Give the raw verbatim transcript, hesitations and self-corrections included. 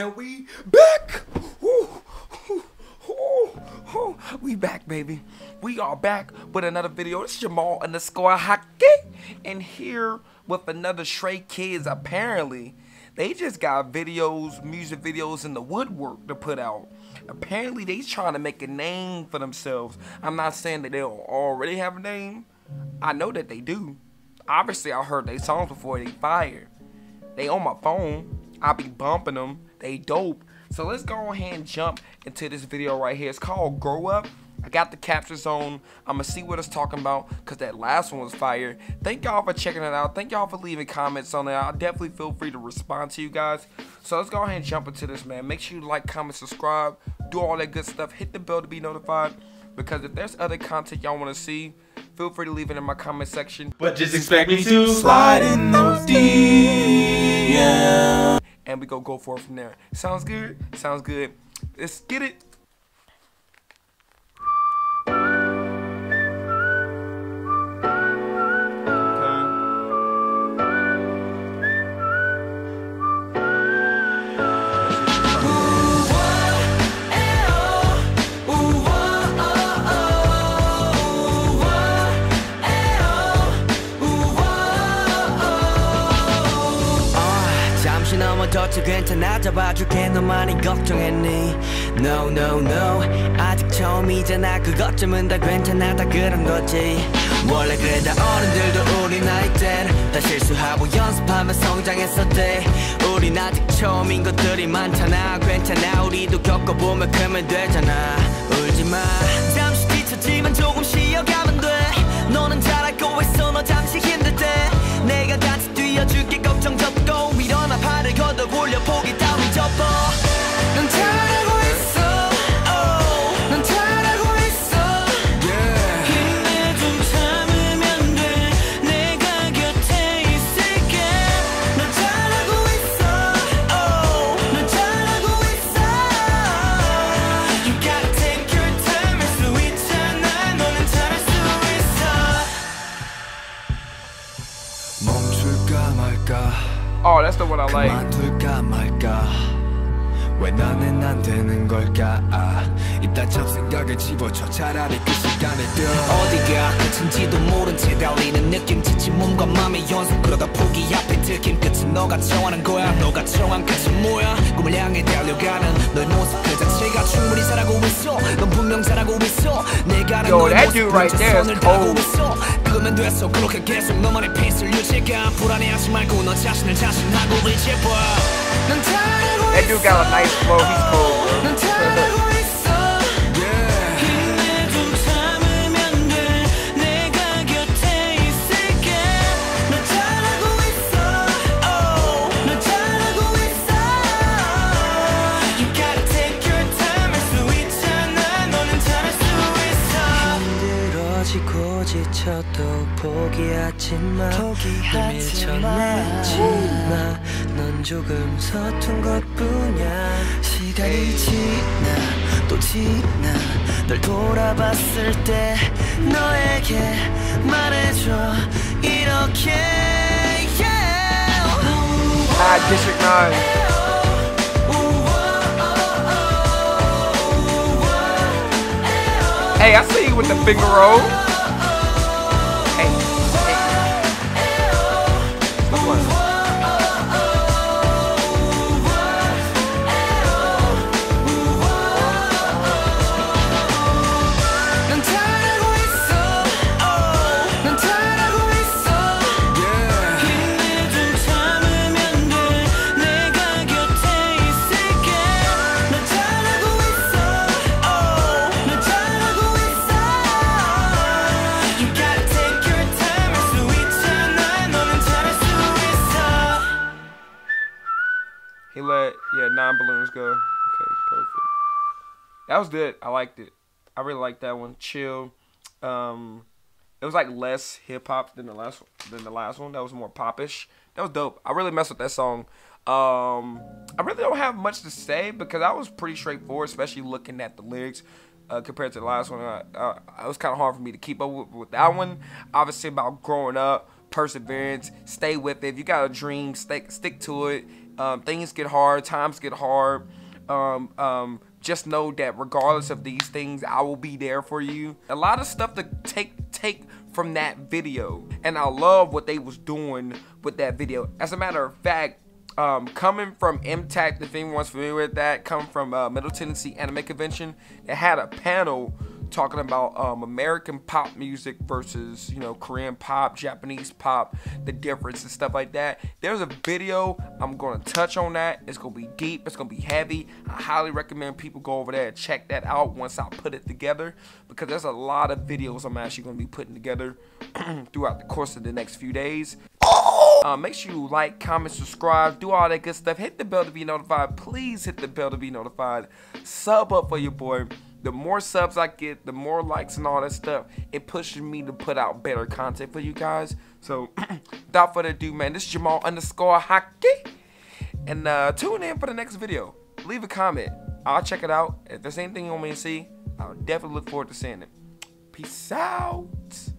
and we back. Ooh, ooh, ooh, ooh. We back, baby. We are back with another video. It's Jamal underscore Haki, and here with another Stray Kids. Apparently, they just got videos, music videos in the woodwork to put out. Apparently, they trying to make a name for themselves. I'm not saying that they don't already have a name. I know that they do. Obviously, I heard their songs before they fired. They on my phone. I be bumping them. They dope. So let's go ahead and jump into this video right here. It's called Grow Up. I got the captions on. I'ma see what it's talking about, because that last one was fire. Thank y'all for checking it out. Thank y'all for leaving comments on it. I'll definitely feel free to respond to you guys. So let's go ahead and jump into this, man. Make sure you like, comment, subscribe, do all that good stuff. Hit the bell to be notified, because if there's other content y'all want to see, feel free to leave it in my comment section. But just expect me to slide in those D Ms. And we go go for it from there. Sounds good? Sounds good. Let's get it. 더 괜찮아져 봐줄게 너만이 걱정했니 No no no 아직 처음이잖아 그것쯤은 다 괜찮아 다 그런 거지 원래 그래 다 어른들도 우리 나이 땐 다 실수하고 연습하며 성장했었대 우린 아직 처음인 것들이 많잖아 괜찮아 우리도 겪어보면 크면 되잖아 울지마 잠시 뒤처지만 조금 쉬어가면 돼 너는 잘하고 있어 너 잠시 힘들 때 내가 같이 뛰어줄게 걱정 접고 일어나 발을 걷어 올려 포기 따위 접어 넌 잘하고 있어 oh. 넌 잘하고 있어 yeah. 힘내 좀 참으면 돼 내가 곁에 있을게 넌 잘하고 있어 oh. 넌 잘하고 있어 You gotta take your time 할 수 있잖아 너는 잘할 수 있어 멈출까 말까 Oh, that's the one I like. 그만둘까 말까 왜 나는 안 되는 걸까 입 다쳐 생각을 집어쳐 차라리 그 시간에 들 어디가 끝인지도 모른 채 달리는 느낌 지친 몸과 맘의 연속 그러다 포기 앞에 들킨 끝은 너가 정하는 거야 너가 정한 끝은 뭐야 꿈을 향해 달려가는 너의 모습 그 자체가 충분히 잘하고 있어 넌 분명 잘하고 있어 내가 아는 너의 모습 그 자체 손을 따고 있어 그거면 됐어 그렇게 계속 너만의 페이스를 유지가 불안해하지 말고 너 자신을 자신하고 이제 봐 난 잘하고 있어 That dude got a nice flow, he's cool 난 잘하고 있어 지쳐도 포기하지마 널 밀쳐내지마 넌 조금 서툰 것뿐이야 시간이 지나 또 지나 널 돌아봤을 때 너에게 말해줘 이렇게 yeah. District nine Hey, I see you with the finger roll. He let, yeah, nine balloons go. Okay, perfect. That was good. I liked it. I really liked that one. Chill. Um, it was like less hip hop than the last than the last one. That was more popish. That was dope. I really messed with that song. Um, I really don't have much to say because I was pretty straightforward, especially looking at the lyrics. Uh, compared to the last one, I, I, it was kind of hard for me to keep up with, with that one. Obviously, about growing up, perseverance, stay with it. If you got a dream, stay, stick to it. Um, things get hard, times get hard. Um, um, just know that regardless of these things, I will be there for you. A lot of stuff to take take from that video, and I love what they was doing with that video. As a matter of fact, um, coming from M TAC, if anyone's familiar with that, coming from uh, Middle Tennessee Anime Convention, it had a panel talking about um, American pop music versus, you know, Korean pop, Japanese pop, the difference and stuff like that. There's a video, I'm gonna touch on that. It's gonna be deep, it's gonna be heavy. I highly recommend people go over there and check that out once I put it together, because there's a lot of videos I'm actually gonna be putting together throughout the course of the next few days. Uh, make sure you like, comment, subscribe, do all that good stuff. Hit the bell to be notified. Please hit the bell to be notified. Sub up for your boy. The more subs I get, the more likes and all that stuff, it pushes me to put out better content for you guys. So, without further ado, man, this is Jamal underscore Haki. And uh, tune in for the next video. Leave a comment. I'll check it out. If there's anything you want me to see, I'll definitely look forward to seeing it. Peace out.